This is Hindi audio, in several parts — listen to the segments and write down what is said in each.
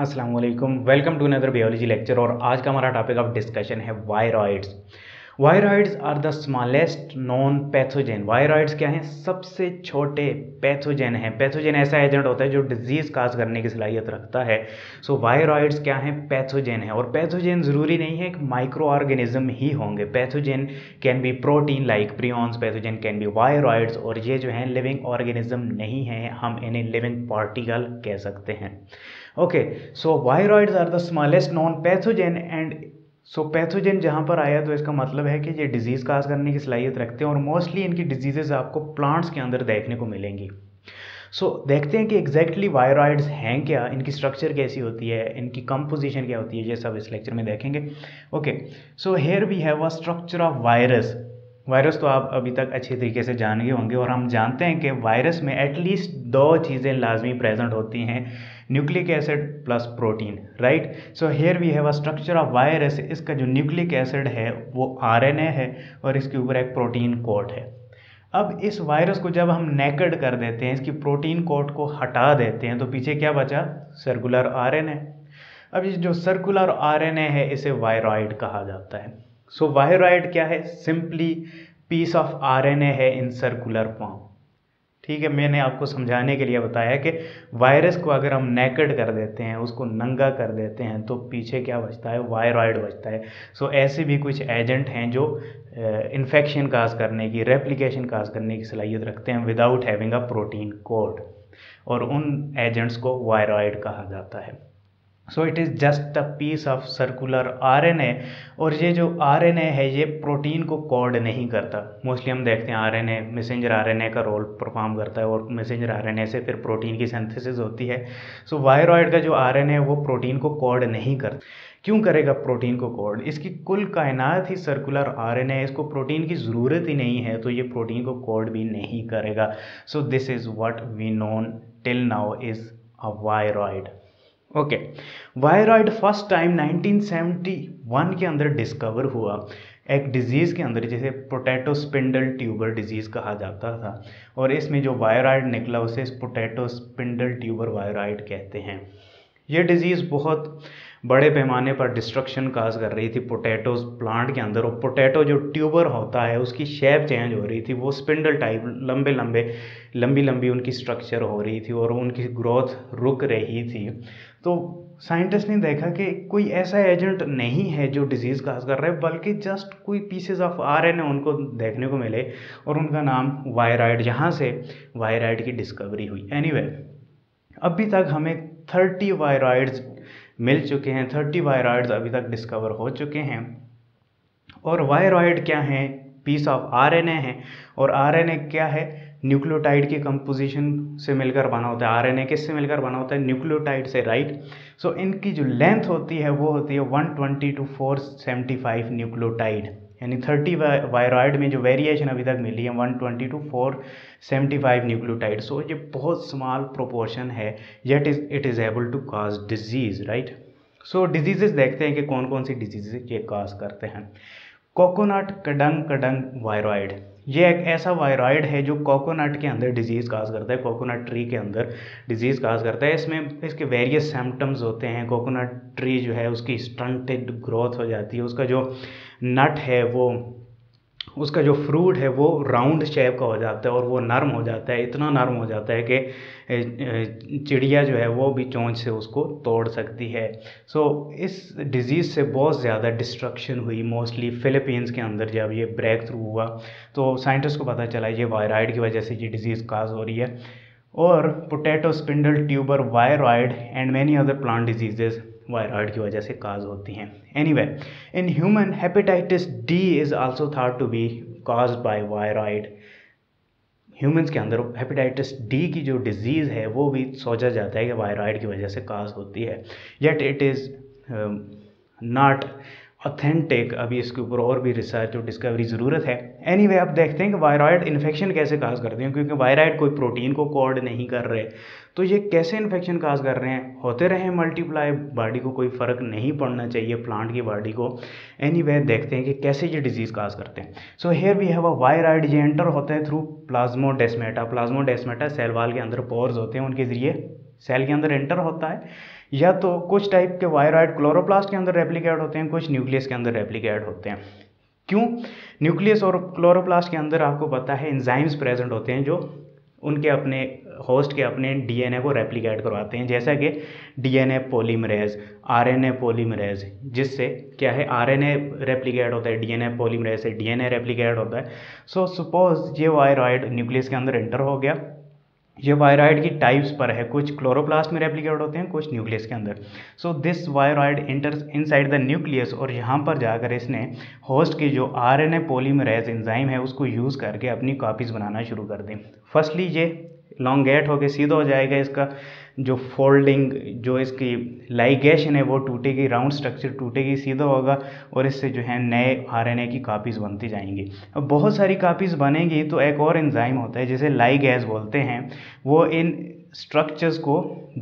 अस्सलाम वालेकुम, welcome to another biology lecture. और आज का हमारा टॉपिक ऑफ डिस्कशन है viroids. Viroids are the smallest non pathogen. वायरॉइड्स क्या हैं? सबसे छोटे पैथोजन हैं। पैथोजन ऐसा एजेंट होता है जो डिजीज़ काज करने की सलाहियत रखता है। सो वायरॉइड्स क्या हैं? पैथोजन हैं। और पैथोजन ज़रूरी नहीं है एक माइक्रो ऑर्गेनिज्म ही होंगे। Pathogen can be protein like prions, pathogen can be viroids. और ये जो हैं लिविंग ऑर्गेनिज्म नहीं हैं, हम इन्हें लिविंग पार्टिकल कह सकते हैं। Okay, so viroids are the smallest non pathogen and so pathogen जहाँ पर आया तो इसका मतलब है कि ये डिजीज़ काज करने की सलाहियत रखते हैं। और मोस्टली इनकी डिजीज़ आपको प्लांट्स के अंदर देखने को मिलेंगी। सो देखते हैं कि एग्जैक्टली वायरॉइड्स हैं क्या, इनकी स्ट्रक्चर कैसी होती है, इनकी कंपोजिशन क्या होती है, ये सब इस लेक्चर में देखेंगे। Okay, so here we have a structure of virus. Virus तो आप अभी तक अच्छे तरीके से जान गए होंगे। और हम जानते हैं कि वायरस में एटलीस्ट दो चीज़ें लाजमी प्रेजेंट होती हैं, nucleic acid plus protein, right. So here we have a structure of virus. इसका जो न्यूक्लिक एसिड है वो आरएनए है और इसके ऊपर एक प्रोटीन कोट है। अब इस वायरस को जब हम नेकेड कर देते हैं, इसकी प्रोटीन कोट को हटा देते हैं, तो पीछे क्या बचा? Circular RNA. अब ये जो सर्कुलर आरएनए है इसे वायरॉइड कहा जाता है। सो वायरॉइड क्या है? सिंपली पीस ऑफ आरएनए है इन सर्कुलर फॉर्म। ठीक है, मैंने आपको समझाने के लिए बताया कि वायरस को अगर हम नेकेड कर देते हैं, उसको नंगा कर देते हैं, तो पीछे क्या बचता है? वायरॉइड बचता है। सो ऐसे भी कुछ एजेंट हैं जो इन्फेक्शन काज करने की, रेप्लिकेशन काज करने की सलाहियत रखते हैं without having a protein code, और उन एजेंट्स को वायरॉइड कहा जाता है। So it is just a piece of circular RNA. और ये जो आरएनए है ये प्रोटीन को कोड नहीं करता। मोस्टली हम देखते हैं आरएनए मैसेंजर आरएनए का रोल परफॉर्म करता है, और मैसेंजर आरएनए से फिर प्रोटीन की सिंथेसिस होती है। सो वायरॉइड का जो आरएनए है वो प्रोटीन को कोड नहीं करता। क्यों करेगा प्रोटीन को कोड? इसकी कुल कायनात ही सर्कुलर आरएनए है, इसको प्रोटीन की ज़रूरत ही नहीं है, तो ये प्रोटीन को कोड भी नहीं करेगा। So this is what we known till now is a viroid. Okay, viroid first time 1971 के अंदर डिस्कवर हुआ एक डिजीज़ के अंदर जिसे पोटैटो स्पिंडल ट्यूबर डिजीज़ कहा जाता था। और इसमें जो वायरॉइड निकला उसे पोटैटो स्पिंडल ट्यूबर वायरॉइड कहते हैं। ये डिजीज़ बहुत बड़े पैमाने पर डिस्ट्रक्शन काज कर रही थी पोटैटोज प्लांट के अंदर। और पोटैटो जो ट्यूबर होता है उसकी शेप चेंज हो रही थी, वो स्पिंडल टाइप लंबी उनकी स्ट्रक्चर हो रही थी और उनकी ग्रोथ रुक रही थी। तो साइंटिस्ट ने देखा कि कोई ऐसा एजेंट नहीं है जो डिजीज़ काज कर रहा है, बल्कि जस्ट कोई पीसेज ऑफ आरएनए उनको देखने को मिले, और उनका नाम वायरॉइड, यहाँ से वायरॉइड की डिस्कवरी हुई। एनीवे, अभी तक हमें 30 वायरॉइड्स मिल चुके हैं, 30 वायरॉइड्स अभी तक डिस्कवर हो चुके हैं। और वायरॉइड क्या हैं? पीस ऑफ आरएनए हैं। और आरएनए क्या है? न्यूक्लियोटाइड की कंपोजिशन से मिलकर बना होता है। आरएनए किससे मिलकर बना होता है? न्यूक्लियोटाइड से, राइट। सो इनकी जो लेंथ होती है वो होती है 120 to 475 न्यूक्लियोटाइड, यानी 30 वायरॉइड में जो वेरिएशन अभी तक मिली है 120 टू 475 न्यूक्लियोटाइड। सो ये बहुत स्मॉल प्रोपोर्शन है, yet is it is able to cause disease, right. So disease देखते हैं कि कौन कौन सी डिजीज़ ये काज करते हैं। कोकोनट कड़ंग वायरॉइड, ये एक ऐसा वायरॉइड है जो कोकोनट के अंदर डिजीज़ काज करता है, कोकोनट ट्री के अंदर डिजीज़ काज करता है। इसमें इसके वेरियस सिम्टम्स होते हैं। कोकोनट ट्री जो है उसकी स्टंटेड ग्रोथ हो जाती है, उसका जो नट है वो, उसका जो फ्रूट है वो राउंड शेप का हो जाता है और वो नरम हो जाता है, इतना नरम हो जाता है कि चिड़िया जो है वो भी चोंच से उसको तोड़ सकती है। सो इस डिजीज़ से बहुत ज़्यादा डिस्ट्रक्शन हुई, मोस्टली फिलीपींस के अंदर जब ये ब्रेक थ्रू हुआ तो साइंटिस्ट को पता चला ये वायरॉइड की वजह से ये डिजीज़ काज हो रही है। और potato spindle tuber viroid and many other plant diseases viroid की वजह से काज होती हैं। Anyway, in human hepatitis D is also thought to be cause by viroid. Humans के अंदर हेपेटाइटिस डी की जो डिजीज़ है वो भी सोचा जाता है कि वायरॉइड की वजह से काज होती है, yet it is not authentic. अभी इसके ऊपर और भी रिसर्च और डिस्कवरी ज़रूरत है। एनीवे, आप देखते हैं कि वायरॉइड इन्फेक्शन कैसे काज करते हैं, क्योंकि वायरॉइड कोई प्रोटीन को कोड नहीं कर रहे, तो ये कैसे इन्फेक्शन काज कर रहे हैं? होते रहे मल्टीप्लाई, बॉडी को कोई फ़र्क नहीं पड़ना चाहिए, प्लांट की बॉडी को। एनीवे, देखते हैं कि कैसे ये डिजीज़ काज करते हैं। So here we have a viroid. ये एंटर होता है through plasmodesmata. Plasmodesmata cell wall के अंदर पोर्स होते हैं, उनके ज़रिए सेल के अंदर एंटर होता है, या तो कुछ टाइप के वायरॉइड क्लोरोप्लास्ट के अंदर रेप्लिकेट होते हैं, कुछ न्यूक्लियस के अंदर रेप्लिकेट होते हैं। क्यों? न्यूक्लियस और क्लोरोप्लास्ट के अंदर आपको पता है एंजाइम्स प्रेजेंट होते हैं जो उनके अपने होस्ट के अपने डीएनए को रेप्लिकेट करवाते हैं, जैसा कि डीएनए पॉलीमरेज, आरएनए पॉलीमरेज, जिससे क्या है आरएनए रेप्लिकेट होता है, डीएनए पॉलीमरेज से डीएनए रेप्लिकेट होता है। सो सपोज ये वायरॉइड न्यूक्लियस के अंदर एंटर हो गया। ये वायरॉइड की टाइप्स पर है, कुछ क्लोरोप्लास्ट में रेप्लिकेट होते हैं, कुछ न्यूक्लियस के अंदर। So this viroid enters inside the nucleus और यहाँ पर जाकर इसने होस्ट की जो आरएनए पॉलीमरेज एंजाइम है उसको यूज़ करके अपनी कॉपीज़ बनाना शुरू कर दें। फर्स्टली ये लॉन्गेट होकर सीधा हो जाएगा, इसका जो फोल्डिंग जो इसकी लाइगेशन है वो टूटेगी, राउंड स्ट्रक्चर टूटेगी, सीधा होगा और इससे जो है नए आरएनए की कापीज़ बनती जाएंगी। अब बहुत सारी कापीज़ बनेगी तो एक और एंजाइम होता है जिसे लाइगेज बोलते हैं, वो इन स्ट्रक्चर्स को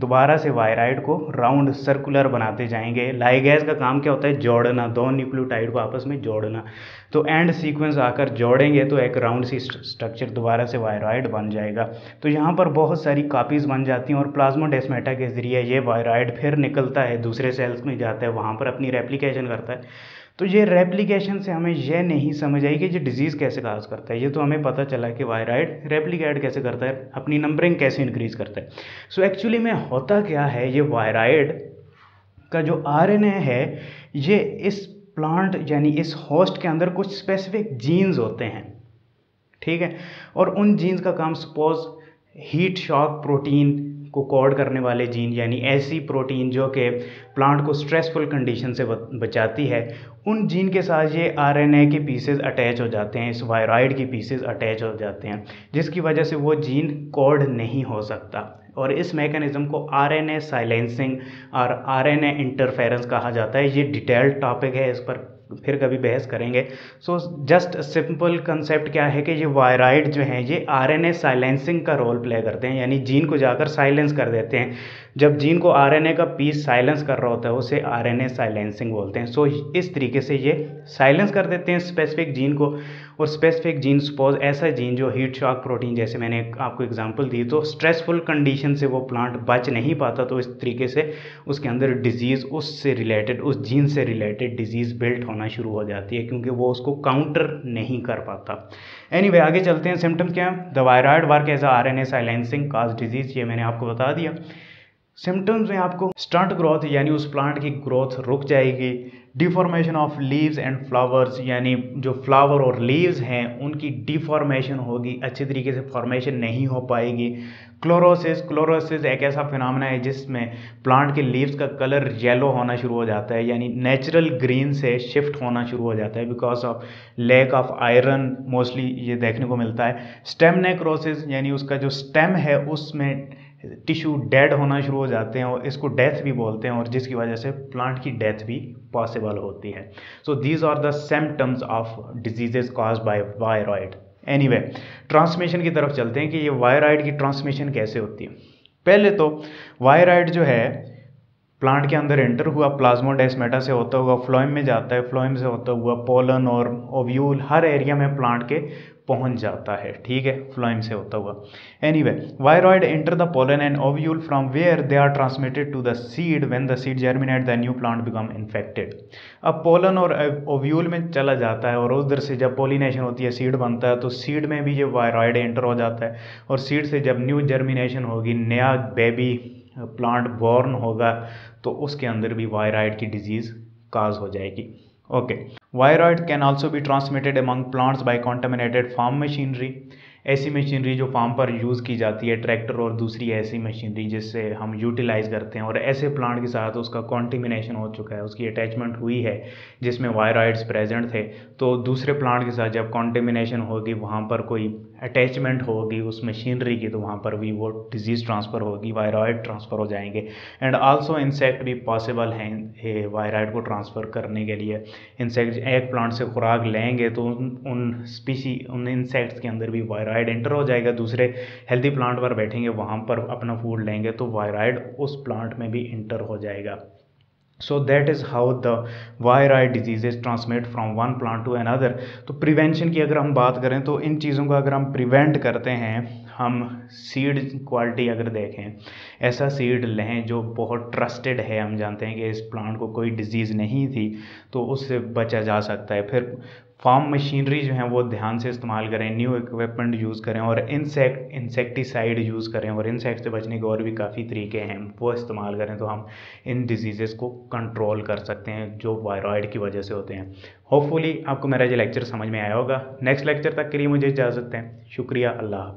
दोबारा से वायराइड को राउंड सर्कुलर बनाते जाएंगे। लाइगेज का काम क्या होता है? जोड़ना, दो न्यूक्लियोटाइड को आपस में जोड़ना। तो एंड सीक्वेंस आकर जोड़ेंगे तो एक राउंड सी स्ट्रक्चर दोबारा से वायराइड बन जाएगा। तो यहाँ पर बहुत सारी कापीज़ बन जाती हैं और प्लाज्मोडेस्माटा के ज़रिए ये वायराइड फिर निकलता है, दूसरे सेल्स में जाता है, वहाँ पर अपनी रेप्लिकेशन करता है। तो ये रेप्लिकेशन से हमें यह नहीं समझ आई कि ये डिजीज़ कैसे काज करता है, ये तो हमें पता चला कि वायराइड रेप्लिकेट कैसे करता है, अपनी नंबरिंग कैसे इंक्रीज़ करता है। सो एक्चुअली में होता क्या है, ये वायराइड का जो आरएनए है ये इस प्लांट यानी इस होस्ट के अंदर कुछ स्पेसिफिक जीन्स होते हैं, ठीक है, और उन जीन्स का काम सपोज हीट शॉक प्रोटीन को कोड करने वाले जीन यानी ऐसी प्रोटीन जो कि प्लांट को स्ट्रेसफुल कंडीशन से बचाती है, उन जीन के साथ ये आरएनए के पीसेज अटैच हो जाते हैं, इस वायराइड के पीसेज अटैच हो जाते हैं, जिसकी वजह से वो जीन कोड नहीं हो सकता और इस मैकेनिज़्म को आरएनए साइलेंसिंग और आरएनए इंटरफेरेंस कहा जाता है। ये डिटेल्ड टॉपिक है, इस पर फिर कभी बहस करेंगे। सो जस्ट सिंपल कंसेप्ट क्या है कि ये वायराइड जो हैं ये आरएनए साइलेंसिंग का रोल प्ले करते हैं, यानी जीन को जाकर साइलेंस कर देते हैं। जब जीन को आरएनए का पीस साइलेंस कर रहा होता है उसे आरएनए साइलेंसिंग बोलते हैं। सो इस तरीके से ये साइलेंस कर देते हैं स्पेसिफिक जीन को, और स्पेसिफिक जीन सपोज ऐसा जीन जो हीट शॉक प्रोटीन, जैसे मैंने आपको एग्जाम्पल दी, तो स्ट्रेसफुल कंडीशन से वो प्लांट बच नहीं पाता, तो इस तरीके से उसके अंदर डिजीज़ उससे रिलेटेड, उस जीन से रिलेटेड डिजीज़ बिल्ट होना शुरू हो जाती है क्योंकि वो उसको काउंटर नहीं कर पाता। एनीवे आगे चलते हैं। सिम्टम्स क्या हैं? The viroid work as RNA silencing cause disease, ये मैंने आपको बता दिया। सिम्टम्स में आपको स्टंट ग्रोथ यानी उस प्लांट की ग्रोथ रुक जाएगी, deformation of leaves and flowers यानी जो फ्लावर और लीव्स हैं उनकी डिफॉर्मेशन होगी, अच्छे तरीके से फॉर्मेशन नहीं हो पाएगी। क्लोरोसिस, क्लोरोसिस एक ऐसा फिनोमेना है जिसमें प्लांट के लीव्स का कलर येलो होना शुरू हो जाता है, यानी नेचुरल ग्रीन से शिफ्ट होना शुरू हो जाता है because of lack of iron, mostly ये देखने को मिलता है। स्टेम नेक्रोसिस यानी उसका जो स्टेम है उसमें टिश्यू डेड होना शुरू हो जाते हैं और इसको डेथ भी बोलते हैं, और जिसकी वजह से प्लांट की डेथ भी पॉसिबल होती है। So these are the symptoms of diseases caused by viroid. Anyway transmission की तरफ चलते हैं कि ये वायरॉइड की ट्रांसमिशन कैसे होती है। पहले तो वायरॉइड जो है प्लांट के अंदर एंटर हुआ, प्लाज्मोडेस्माटा से होता हुआ फ्लोएम में जाता है, फ्लोएम से होता हुआ पोलन और ओव्यूल हर एरिया में प्लांट के पहुंच जाता है, ठीक है, फ्लोएम से होता हुआ। Anyway viroid enter the pollen and ovule from where they are transmitted to the seed, when the seed germinate the new plant become infected. अब पोलन और ओव्यूल में चला जाता है और उधर से जब पोलिनेशन होती है, सीड बनता है, तो सीड में भी ये वायरॉइड एंटर हो जाता है और सीड से जब न्यू जर्मिनेशन होगी, नया बेबी प्लांट बॉर्न होगा, तो उसके अंदर भी वायरॉइड की डिजीज़ काज हो जाएगी। Okay, viroid can also be transmitted among plants by contaminated farm machinery, ऐसी मशीनरी जो फार्म पर यूज़ की जाती है, ट्रैक्टर और दूसरी ऐसी मशीनरी जिससे हम यूटिलाइज़ करते हैं, और ऐसे प्लांट के साथ उसका कॉन्टामिनेशन हो चुका है, उसकी अटैचमेंट हुई है जिसमें वायरॉइड्स प्रेजेंट थे, तो दूसरे प्लांट के साथ जब कॉन्टामिनेशन होगी, वहाँ पर कोई अटैचमेंट होगी उस मशीनरी की, तो वहाँ पर भी वो डिजीज़ ट्रांसफ़र होगी, वायरॉइड ट्रांसफ़र हो जाएंगे। एंड आल्सो इंसेक्ट भी पॉसिबल हैं वायरॉइड को ट्रांसफ़र करने के लिए। इंसेक्ट एक प्लांट से खुराक लेंगे तो उन स्पीसी, उन इंसेक्ट्स के अंदर भी वायरॉइड एंटर हो जाएगा, दूसरे हेल्दी प्लांट पर बैठेंगे, वहाँ पर अपना फूड लेंगे तो वायरॉइड उस प्लांट में भी एंटर हो जाएगा। So that is how the viroid disease transmit from one plant to another. तो प्रिवेंशन की अगर हम बात करें तो इन चीज़ों को अगर हम प्रिवेंट करते हैं, हम सीड क्वालिटी अगर देखें, ऐसा सीड लें जो बहुत ट्रस्टेड है, हम जानते हैं कि इस प्लांट को कोई डिजीज़ नहीं थी, तो उससे बचा जा सकता है। फिर फार्म मशीनरी जो है वो ध्यान से इस्तेमाल करें, न्यू इक्विपमेंट यूज़ करें और इंसेक्टिसाइड यूज़ करें, और इंसेक्ट से बचने के और भी काफ़ी तरीके हैं वो इस्तेमाल करें, तो हम इन डिजीज़ेस को कंट्रोल कर सकते हैं जो वायरॉइड की वजह से होते हैं। होपफुली आपको मेरा ये लेक्चर समझ में आया होगा। नेक्स्ट लेक्चर तक के लिए मुझे इजाज़त दें। शुक्रिया, अल्लाह।